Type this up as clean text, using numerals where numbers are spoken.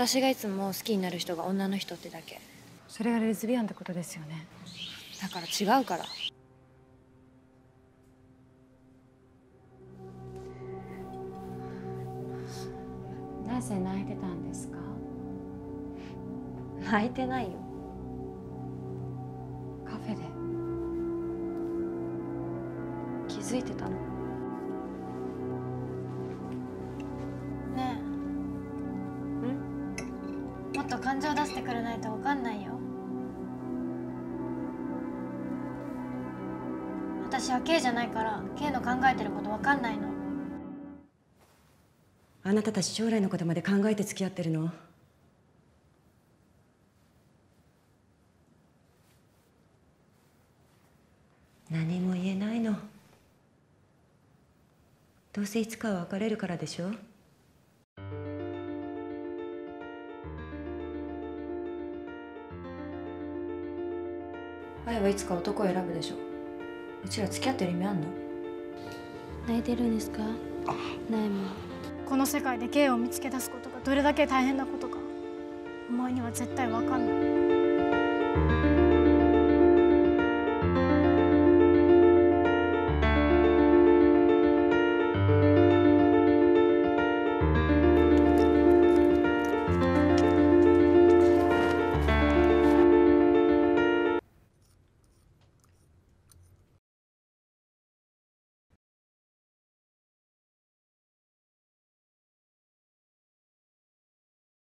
私がいつも好きになる人が女の人ってだけ。それがレズビアンってことですよね。だから違うから。なぜ泣いてたんですか？泣いてないよ。カフェで気づいてたのねえ。ん？もっと感情出してくれないと分かんないよ。私は K じゃないから K の考えてること分かんないの。あなたたち将来のことまで考えて付き合ってるの？何も言えないの。どうせいつかは別れるからでしょ。愛はいつか男を選ぶでしょ。うちら付き合ってる意味あんの？泣いてるんですか？ないもん。この世界で芸を見つけ出すことがどれだけ大変なことか、お前には絶対分かんない。